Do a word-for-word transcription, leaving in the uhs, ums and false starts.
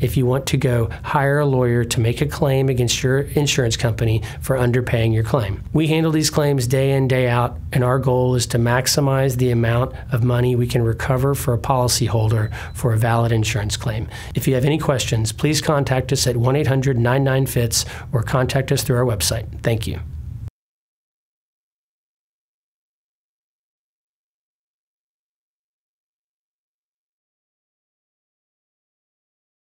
if you want to go hire a lawyer to make a claim against your insurance company for underpaying your claim. We handle these claims day in, day out, and our goal is to maximize the amount of money we can recover for a policyholder for a valid insurance claim. If you have any questions, please contact us at one eight hundred nine nine FITS or contact us through our website. Thank you.